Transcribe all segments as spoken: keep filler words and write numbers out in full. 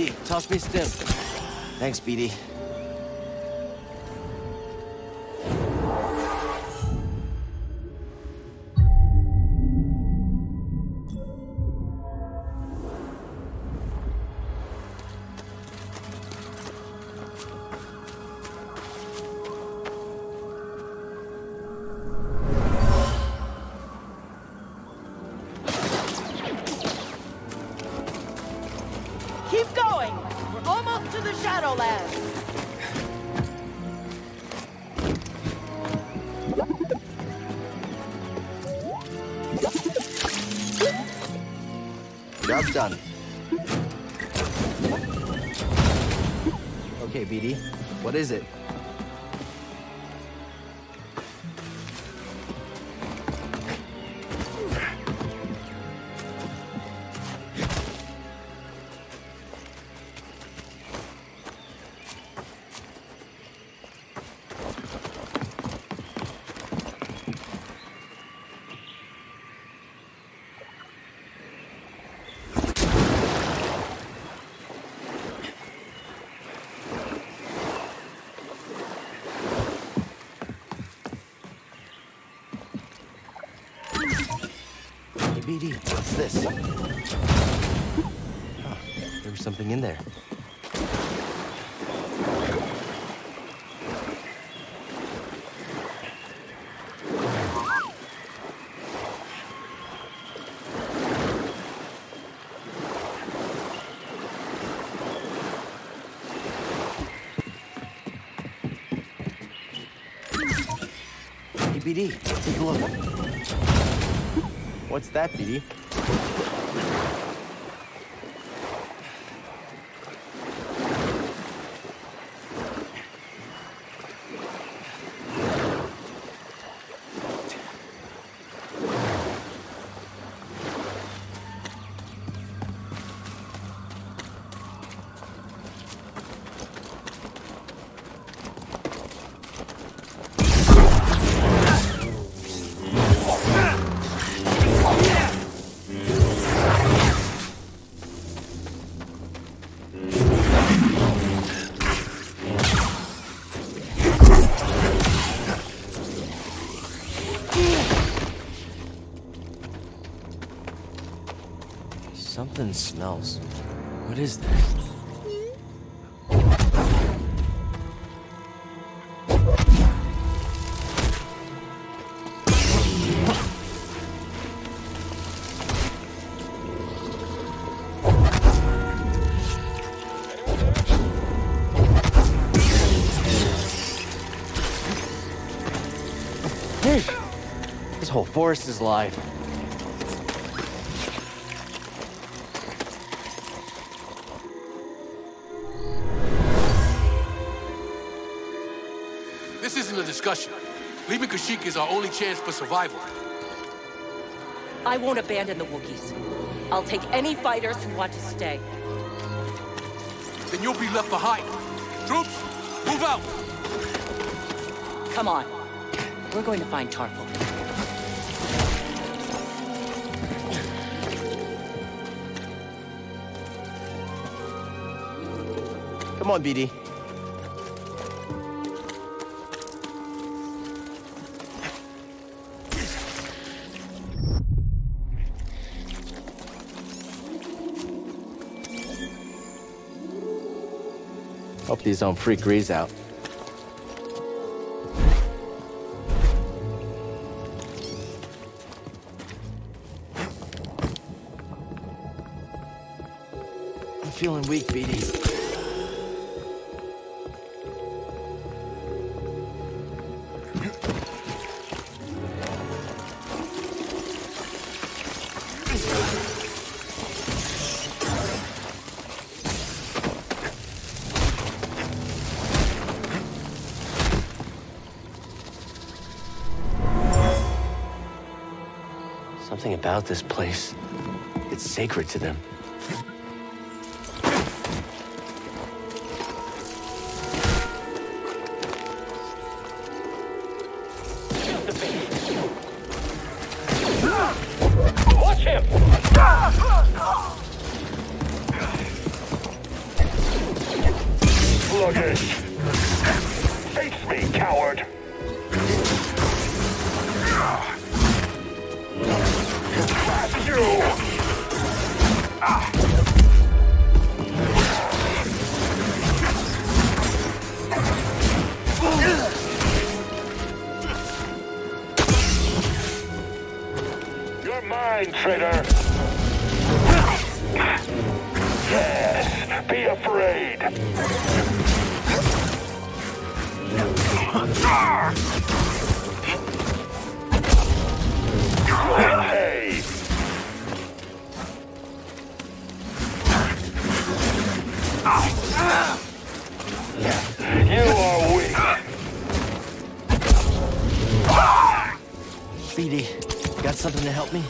B D, toss me stim. Thanks, B D. Job's done. Okay, B D, what is it? B D, what's this? Huh, there was something in there. Hey, B D, take a look. What's that, B D? Something smells. What is this? Hey! This whole forest is alive. Discussion. Leaving Kashyyyk is our only chance for survival. I won't abandon the Wookiees. I'll take any fighters who want to stay. Then you'll be left behind. Troops, move out! Come on. We're going to find Tarfful. Come on, B D. Hope these don't freak Reese out. I'm feeling weak, B D. Something about this place, it's sacred to them. Watch him! sluggish. Face me, coward. Trap you. Ah. You're mine, traitor. Yes, be afraid. Hey. You are weak. B D, got something to help me?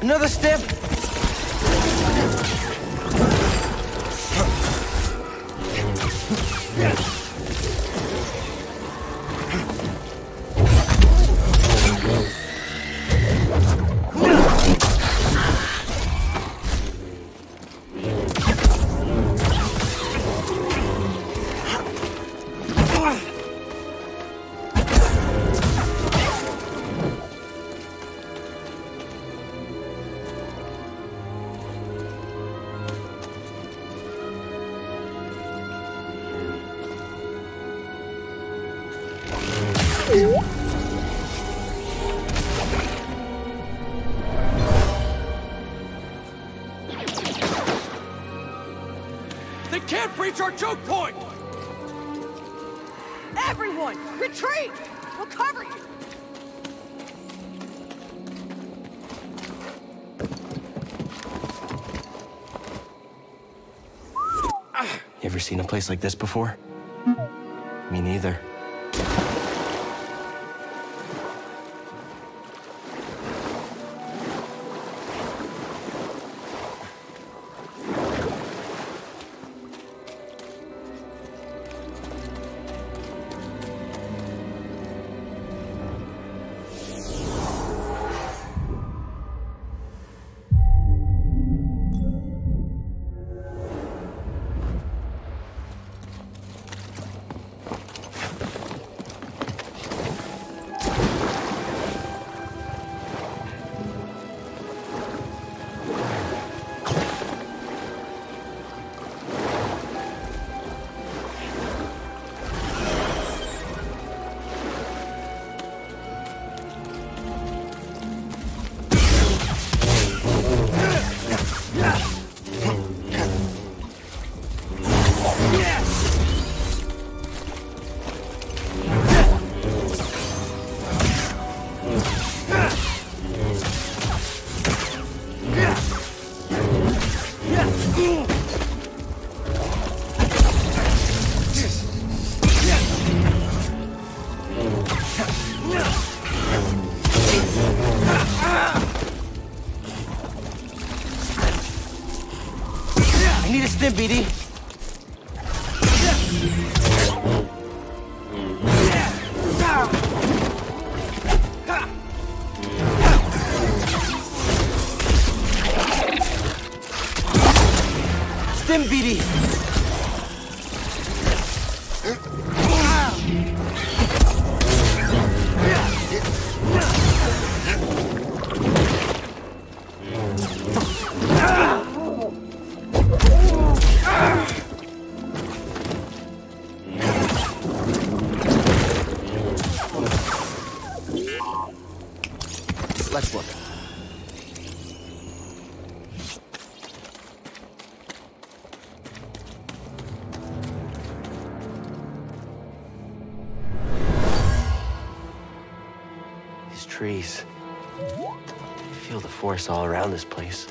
Another step. Our choke point! Everyone, retreat! We'll cover you! You ever seen a place like this before? Me neither. B D. Stim B D. Trees. I feel the force all around this place.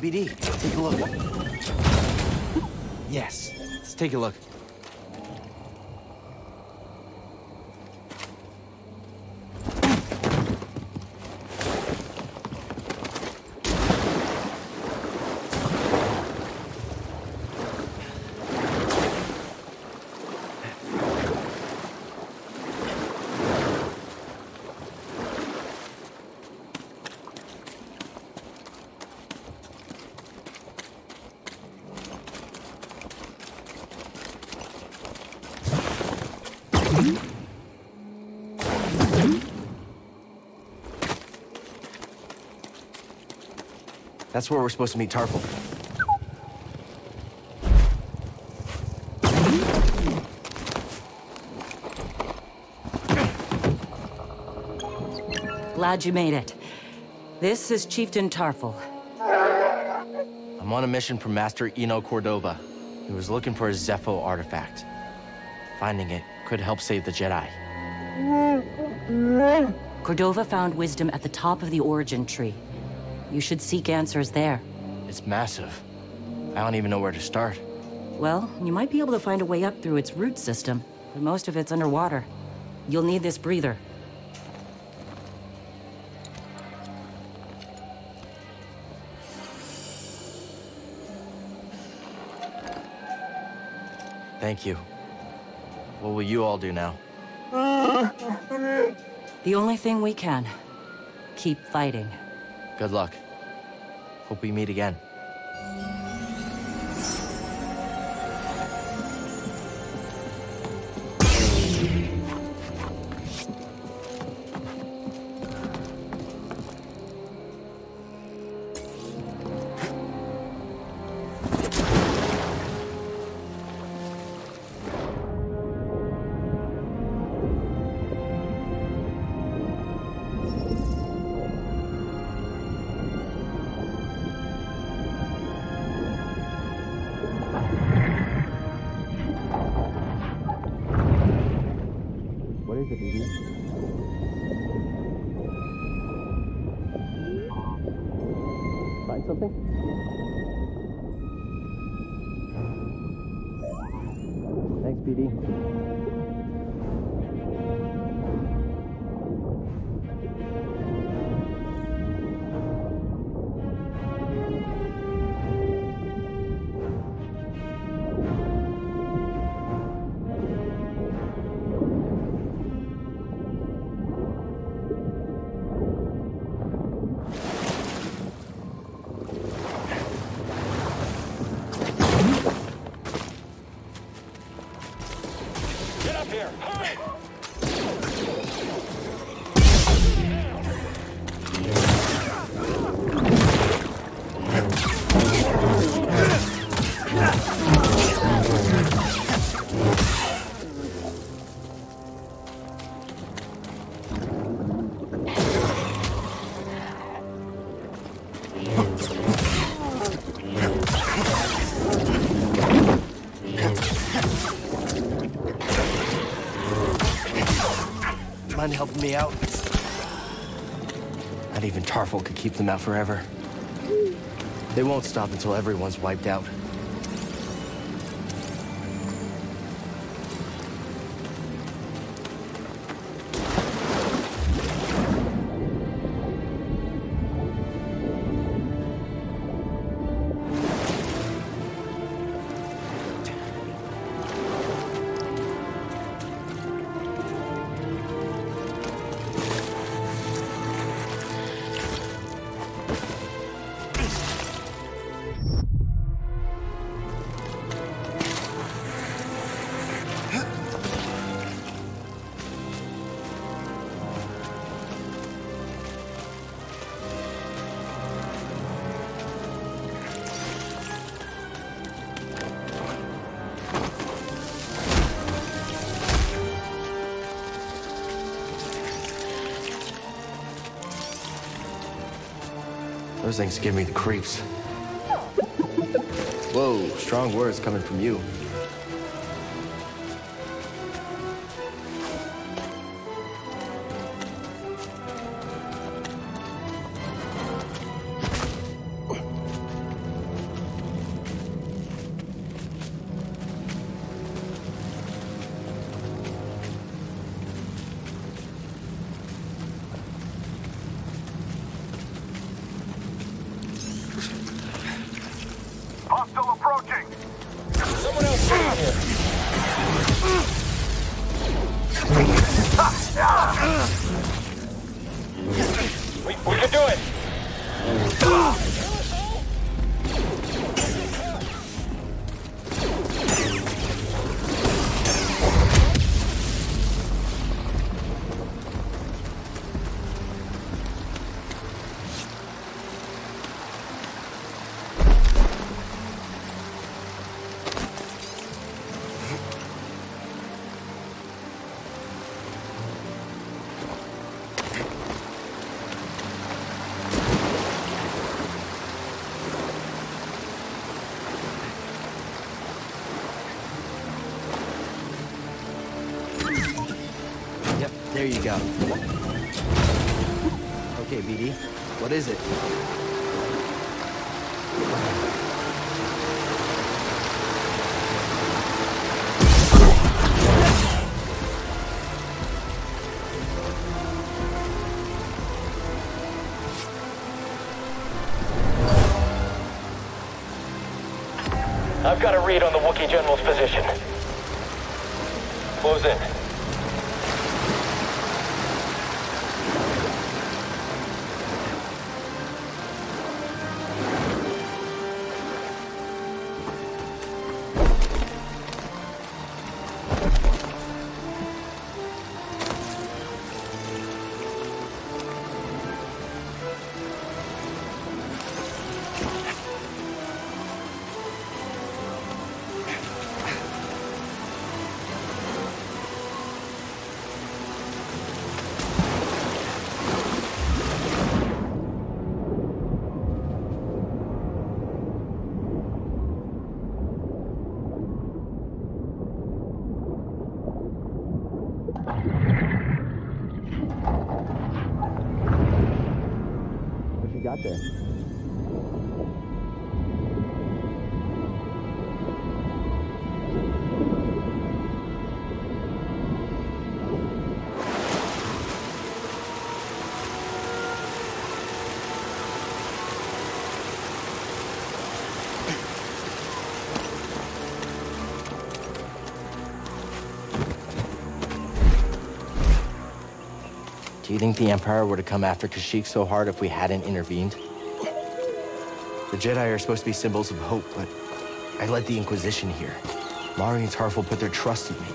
B D, take a look. Yes, let's take a look. That's where we're supposed to meet Tarfful. Glad you made it. This is Chieftain Tarfful. I'm on a mission from Master Eno Cordova. He was looking for a Zepho artifact. Finding it could help save the Jedi. Cordova found wisdom at the top of the Origin Tree. You should seek answers there. It's massive. I don't even know where to start. Well, you might be able to find a way up through its root system, but most of it's underwater. You'll need this breather. Thank you. What will you all do now? The only thing we can. Keep fighting. Good luck. Hope we meet again. Find something? Thanks, B D. Mind helping me out? Not even Tarfful could keep them out forever. They won't stop until everyone's wiped out. Those things give me the creeps. Whoa, strong words coming from you. There you go. Okay, B D, what is it? I've got a read on the Wookiee General's position. Close in. Do you think the Empire would have come after Kashyyyk so hard if we hadn't intervened? The Jedi are supposed to be symbols of hope, but I led the Inquisition here. Mari and Tarfful put their trust in me.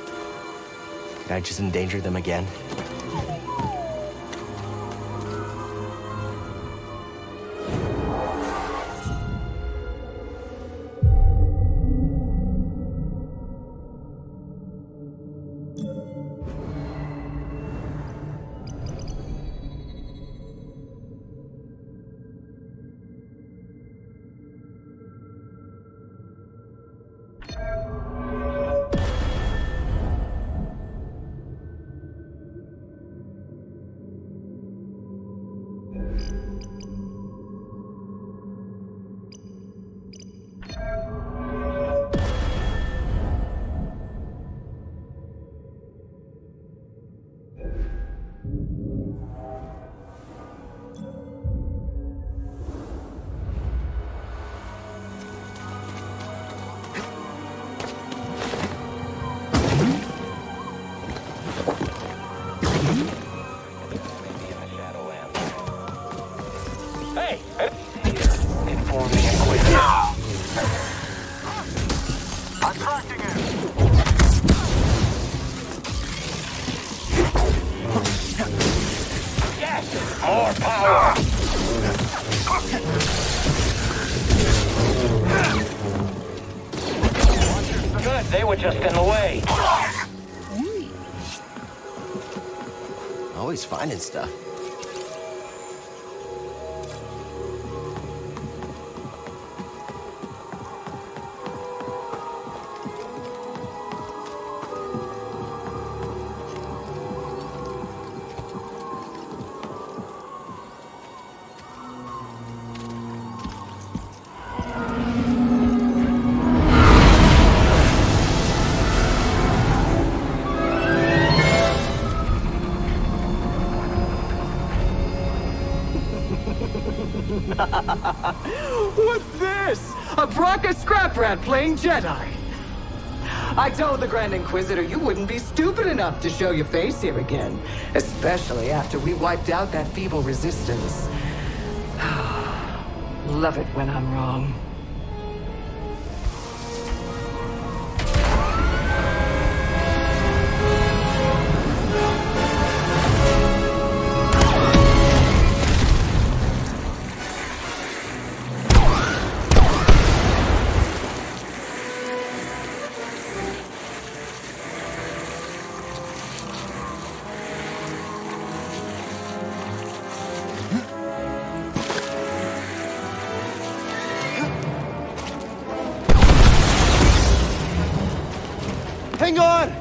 Did I just endanger them again? And stuff. What's this? A Bracca scrap rat playing Jedi. I told the Grand Inquisitor you wouldn't be stupid enough to show your face here again, especially after we wiped out that feeble resistance. Love it when I'm wrong. Hang on!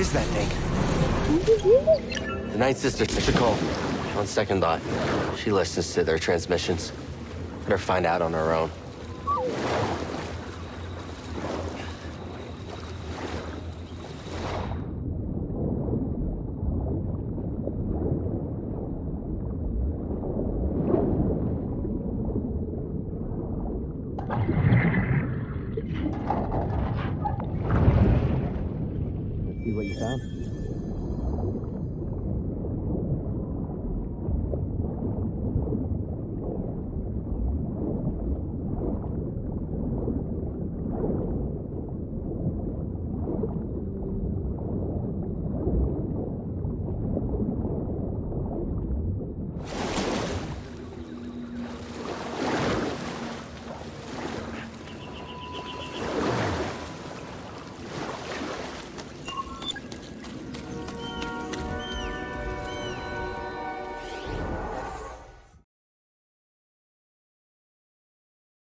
is that thing? The Ninth Sister should call. On second thought, she listens to their transmissions. Let her find out on her own. Let's see what you found.